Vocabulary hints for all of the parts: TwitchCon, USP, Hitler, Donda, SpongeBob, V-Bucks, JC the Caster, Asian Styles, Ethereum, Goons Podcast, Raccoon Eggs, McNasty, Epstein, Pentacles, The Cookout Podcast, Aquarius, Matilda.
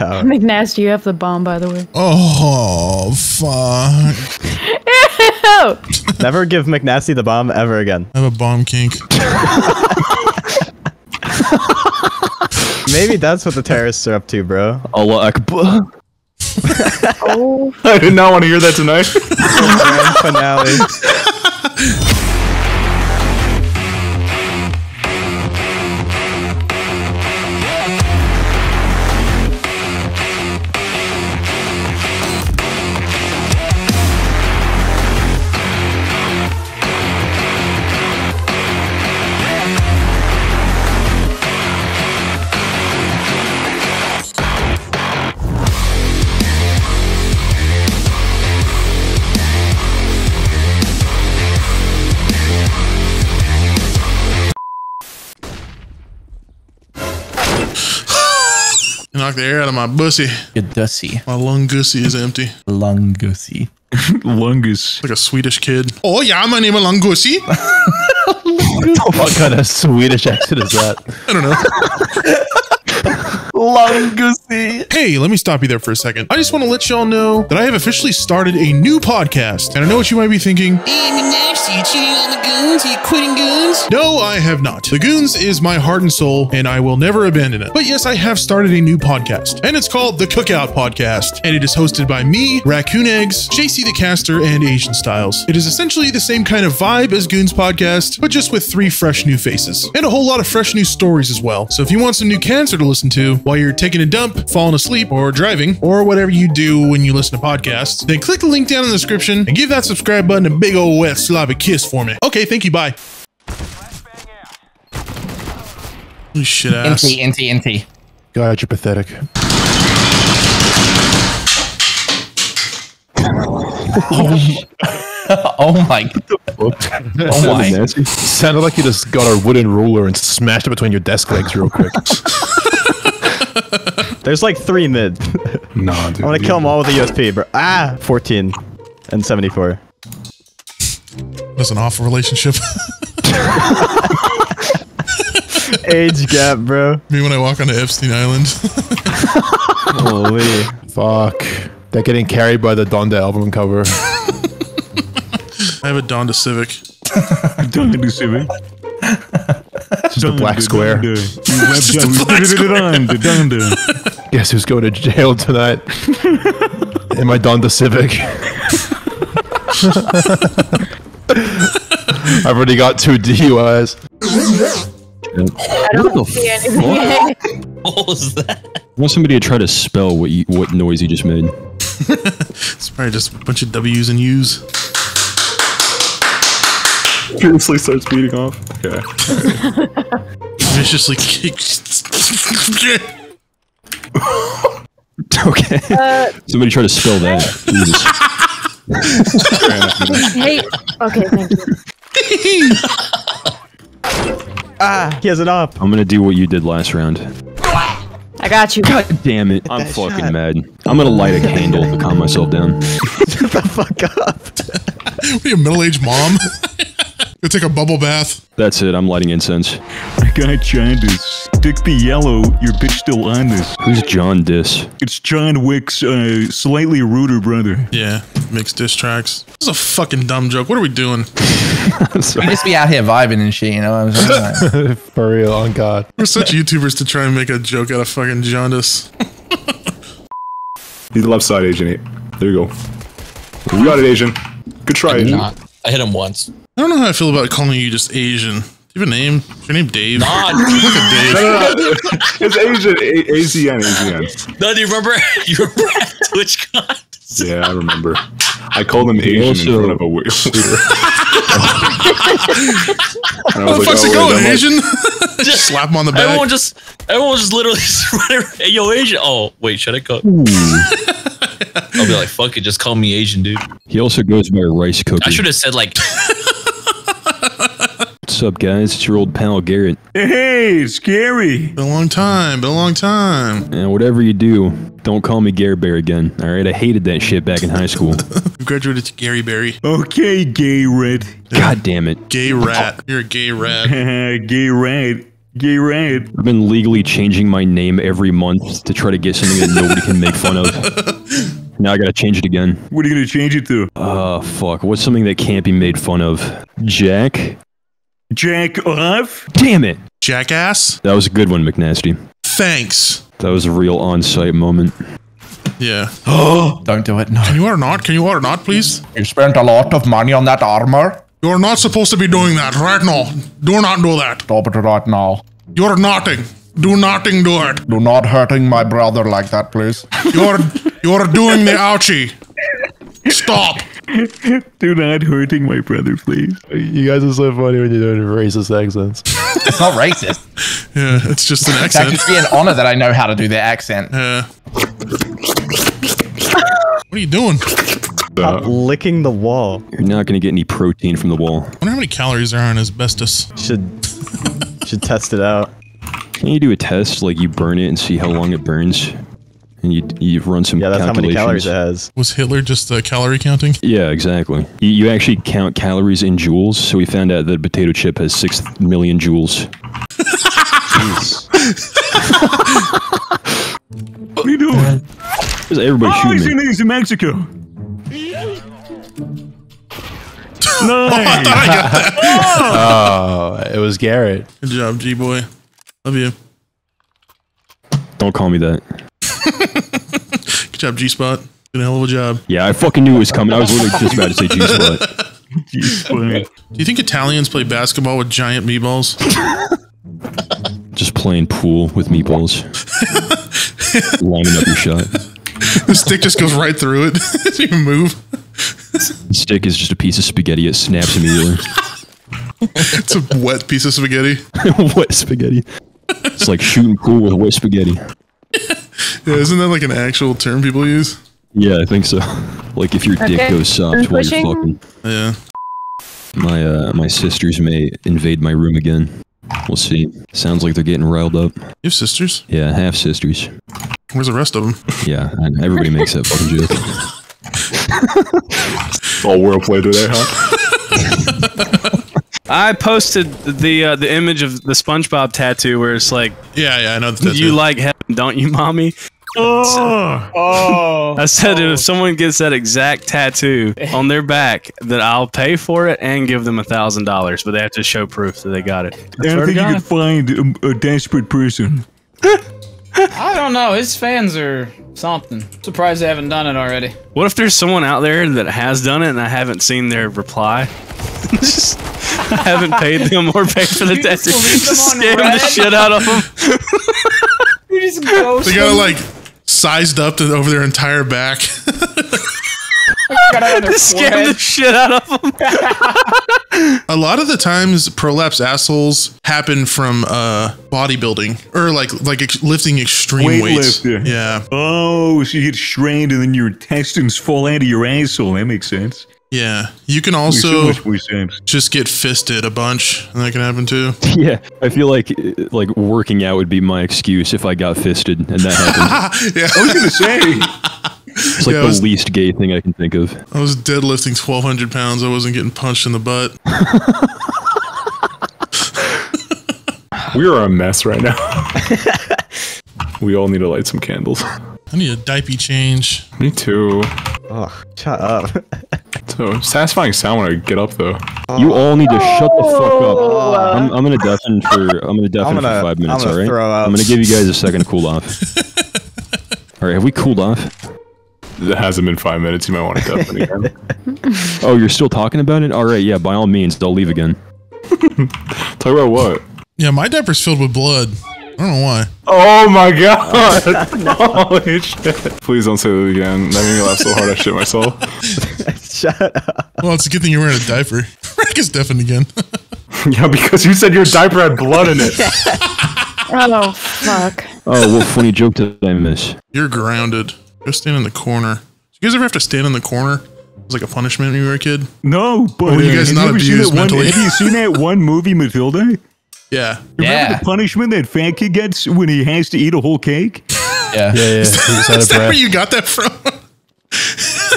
McNasty, you have the bomb, by the way. Oh, fuck. Ew. Never give McNasty the bomb ever again. I have a bomb kink. Maybe that's what the terrorists are up to, bro. Allah Akbar. Oh. I did not want to hear that tonight. Grand finale. Knock the air out of my bussy. Your dussy. My lungussy is empty. Lungussy. Lungus. Like a Swedish kid. Oh yeah, my name is Lungussy. What kind of Swedish accent is that? I don't know. Lungussy. Hey, let me stop you there for a second. I just want to let y'all know that I have officially started a new podcast. And I know what you might be thinking. Hey, McNasty, you cheating on the Goons? Are you quitting Goons? No, I have not. The Goons is my heart and soul, and I will never abandon it. But yes, I have started a new podcast, and it's called The Cookout Podcast, and it is hosted by me, Raccoon Eggs, JC the Caster, and Asian Styles. It is essentially the same kind of vibe as Goons Podcast, but just with three fresh new faces, and a whole lot of fresh new stories as well. So if you want some new cancer to listen to while you're taking a dump, falling asleep, or driving, or whatever you do when you listen to podcasts, then click the link down in the description, and give that subscribe button a big old wet sloppy kiss for me. Okay, thank you, bye. Holy shit ass. NT. God, you're pathetic. Oh my God. Oh my. Sounded like you just got a wooden ruler and smashed it between your desk legs real quick. There's like three mid. Nah, dude. I want to kill them all with a USP, bro. Ah! 14 and 74. That's an awful relationship. Age gap, bro. Me when I walk onto Epstein Island. Holy fuck! They're getting carried by the Donda album cover. I have a Donda Civic. Donda Civic. Just Donda, a black square. Donda. Guess who's going to jail tonight? In my Donda Civic. I've already got 2 DUIs. I don't see anything. What was that? I want somebody to try to spell what noise you just made. It's probably just a bunch of W's and U's. Seriously starts beating off. Okay. Viciously kicks. Okay. Somebody try to spell that. Jesus. Hey, okay, thank you. Ah, he has it up. I'm gonna do what you did last round. I got you. God damn it. I'm fucking mad. I'm gonna light a candle to calm myself down. Shut the fuck up. What are you, a middle-aged mom? Go take a bubble bath. That's it, I'm lighting incense. I got John Diss. Dick the Yellow, your bitch still on this. Who's John Diss? It's John Wick's slightly ruder brother. Yeah, mixed diss tracks. This is a fucking dumb joke. What are we doing? We just be out here vibing and shit, you know what I'm saying? Like, for real, on God. We're such YouTubers to try and make a joke out of fucking John Diss. He's the left side, Asian 8. There you go. You got it, Asian. Good try, Asian. I hit him once. I don't know how I feel about calling you just Asian. Do you have a name? Is your name Dave? Nah, dude. Look at Dave. No. It's Asian. AZN. No, do you remember? You remember at TwitchCon? Yeah, I remember. I called him Asian in front of a weird. How the fuck's it going, Asian? Just slap him on the back. Everyone just literally running. Hey, yo, Asian. Oh, wait, should I go? I'll be like, fuck it, just call me Asian, dude. He also goes by Rice Cookie. I should have said like. What's up, guys? It's your old pal Garrett. Hey, Scary. Been a long time. And whatever you do, don't call me Gare Bear again. All right, I hated that shit back in high school. You graduated to Gary Berry. Okay, gay red. God damn it. Gay rat. You're a gay rat. Gay rat. Gay rain. I've been legally changing my name every month to try to get something that nobody can make fun of. Now I gotta change it again. What are you gonna change it to? Fuck. What's something that can't be made fun of? Jack? Jack off? Damn it! Jackass? That was a good one, McNasty. Thanks. That was a real on-site moment. Yeah. Oh! Don't do it, no. Can you order not? Can you order not, please? You spent a lot of money on that armor. You're not supposed to be doing that right now. Do not do that. Stop it right now. You're nothing. Do nothing do it. Do not hurting my brother like that, please. You're doing the ouchie. Stop. Do not hurting my brother, please. You guys are so funny when you're doing racist accents. It's not racist. Yeah, it's just an accent. That should be an honor that I know how to do their accent. Yeah. What are you doing? Stop licking the wall. You're not going to get any protein from the wall. I wonder how many calories there are in asbestos. Should test it out. Can you do a test? Like you burn it and see how long it burns? And you run some calculations. Yeah, that's how many calories it has. Was Hitler just calorie counting? Yeah, exactly. You actually count calories in joules, so we found out that a potato chip has 6 million joules. Jeez. What are you doing? There's everybody shooting me. He's in Mexico. No! I thought I got that. Oh, it was Garrett. Good job, G-Boy. Love you. Don't call me that. Good job, G-Spot. Did a hell of a job. Yeah, I fucking knew it was coming. I was literally just about to say G-Spot. G-Spot. Do you think Italians play basketball with giant meatballs? Just playing pool with meatballs. Lining up your shot. The stick just goes right through it. It doesn't even move. The stick is just a piece of spaghetti. It snaps immediately. It's a wet piece of spaghetti. Wet spaghetti. It's like shooting pool with wet spaghetti. Yeah, isn't that like an actual term people use? Yeah, I think so. Like if your dick goes soft while you're fucking. Yeah. My sisters may invade my room again. We'll see. Sounds like they're getting riled up. You have sisters? Yeah, half sisters. Where's the rest of them? Yeah, everybody makes that fucking joke. All world play today, huh? I posted the image of the SpongeBob tattoo where it's like, yeah, I know the tattoo. You like heaven, don't you, mommy? Oh, I said if someone gets that exact tattoo on their back, that I'll pay for it and give them $1,000, but they have to show proof that they got it. I don't think you could find a desperate person. I don't know. His fans are something. Surprised they haven't done it already. What if there's someone out there that has done it and I haven't seen their reply? I haven't paid them or paid for the tattoo. Just scam the shit out of them. You just ghost them. They got like sized up to over their entire back. Just scam the shit out of them. A lot of the times, prolapse assholes happen from bodybuilding or like lifting extreme weights. Yeah. Oh, so you get strained and then your intestines fall out of your asshole. That makes sense. Yeah, you can also just get fisted a bunch, and that can happen too. Yeah, I feel like working out would be my excuse if I got fisted, and that happened. Yeah, I was gonna say it's like the least gay thing I can think of. I was deadlifting 1,200 pounds. I wasn't getting punched in the butt. We are a mess right now. We all need to light some candles. I need a diaper change. Me too. Oh, shut up. So satisfying sound when I get up though. You all need to shut the fuck up. I'm gonna deafen for 5 minutes, alright? I'm gonna give you guys a second to cool off. Alright, have we cooled off? It hasn't been 5 minutes, you might want to deafen again. Oh, you're still talking about it? Alright, yeah, by all means, they'll leave again. Talk about what? Yeah, my diaper's filled with blood. I don't know why. Oh my god! Holy shit. Please don't say that again. That made me laugh so hard I shit myself. Shut up. Well, it's a good thing you're wearing a diaper. Rick is deafened again. Yeah, because you said your diaper had blood in it. Oh, fuck. Oh, what funny joke did I miss? You're grounded. Go stand in the corner. Did you guys ever have to stand in the corner? It was like a punishment when you were a kid? No, but... Or were you guys not abused mentally? Have you seen that one movie, Matilda? Yeah. Remember the punishment that fat kid gets when he has to eat a whole cake? Yeah. Is that where you got that from?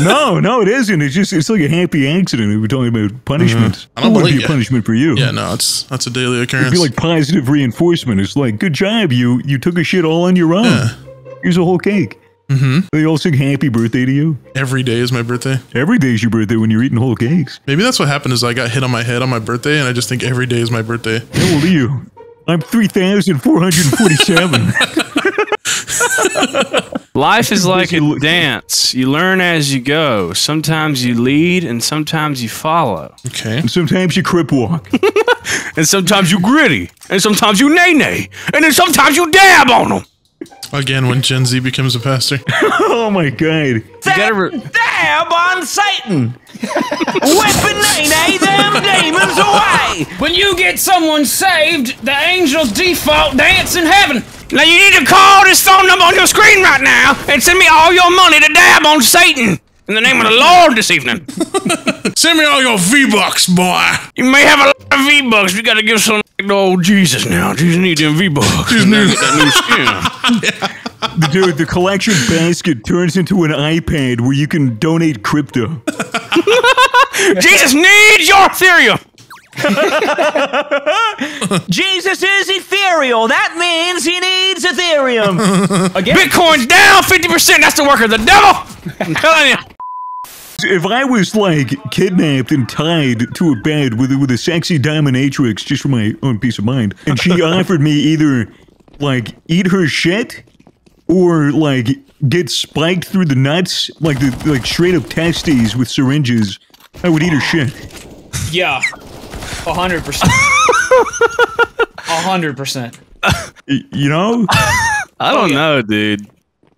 No, it isn't. It's like a happy accident. We were talking about punishments. I don't believe it would be a punishment for you. Yeah, no, that's a daily occurrence. It'd be like positive reinforcement. It's like, good job, you took a shit all on your own. Yeah. Here's a whole cake. Mm-hmm. They all sing happy birthday to you. Every day is my birthday. Every day is your birthday when you're eating whole cakes. Maybe that's what happened is I got hit on my head on my birthday, and I just think every day is my birthday. How old are you? I'm 3,447. Life is like a dance. You learn as you go. Sometimes you lead and sometimes you follow. Okay. And sometimes you crip walk. And sometimes you gritty. And sometimes you nay-nay. And then sometimes you dab on them. Again, when Gen Z becomes a pastor. Oh my god. Dab on Satan! Whipping nay-nay them demons away! When you get someone saved, the angels default dance in heaven. Now you need to call this phone number on your screen right now and send me all your money to dab on Satan in the name of the Lord this evening. Send me all your V-Bucks, boy. You may have a lot of V-Bucks. We gotta give some to old Jesus now. Jesus needs them V-Bucks. Jesus needs that new skin. Yeah. Dude, the collection basket turns into an iPad where you can donate crypto. Jesus needs your Ethereum. Jesus is ethereal. That means he needs Ethereum. Again? Bitcoin's down 50%. That's the work of the devil. I'm telling you. If I was, like, kidnapped and tied to a bed with a sexy dominatrix just for my own peace of mind, and she offered me either, like, eat her shit, or, like, get spiked through the nuts, like straight-up testes with syringes, I would eat her shit. Yeah. 100%. 100%. You know? I don't know, dude.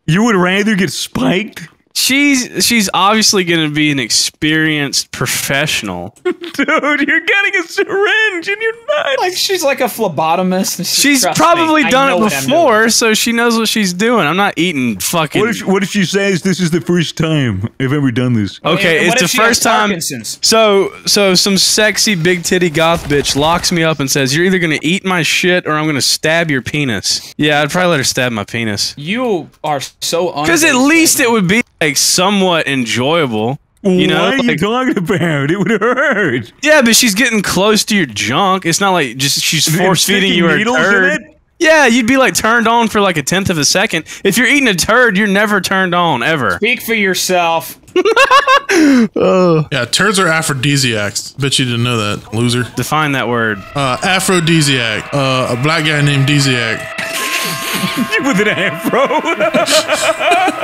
You would rather get spiked? She's obviously going to be an experienced professional. Dude, you're getting a syringe and you're nuts. Like, she's like a phlebotomist. She's probably done it before, so she knows what she's doing. I'm not eating fucking... What if she says this is the first time I've ever done this? Okay, it's the first time... So some sexy big titty goth bitch locks me up and says, you're either going to eat my shit or I'm going to stab your penis. Yeah, I'd probably let her stab my penis. You are so... Because at least it would be... like somewhat enjoyable, you know. What are you talking about? It would hurt. Yeah, but she's getting close to your junk. It's not like just she's force feeding you a turd. Yeah, you'd be like turned on for like a tenth of a second. If you're eating a turd, you're never turned on ever. Speak for yourself. Yeah, turds are aphrodisiacs. Bet you didn't know that, loser. Define that word. Aphrodisiac. A black guy named Disiac. With an afro.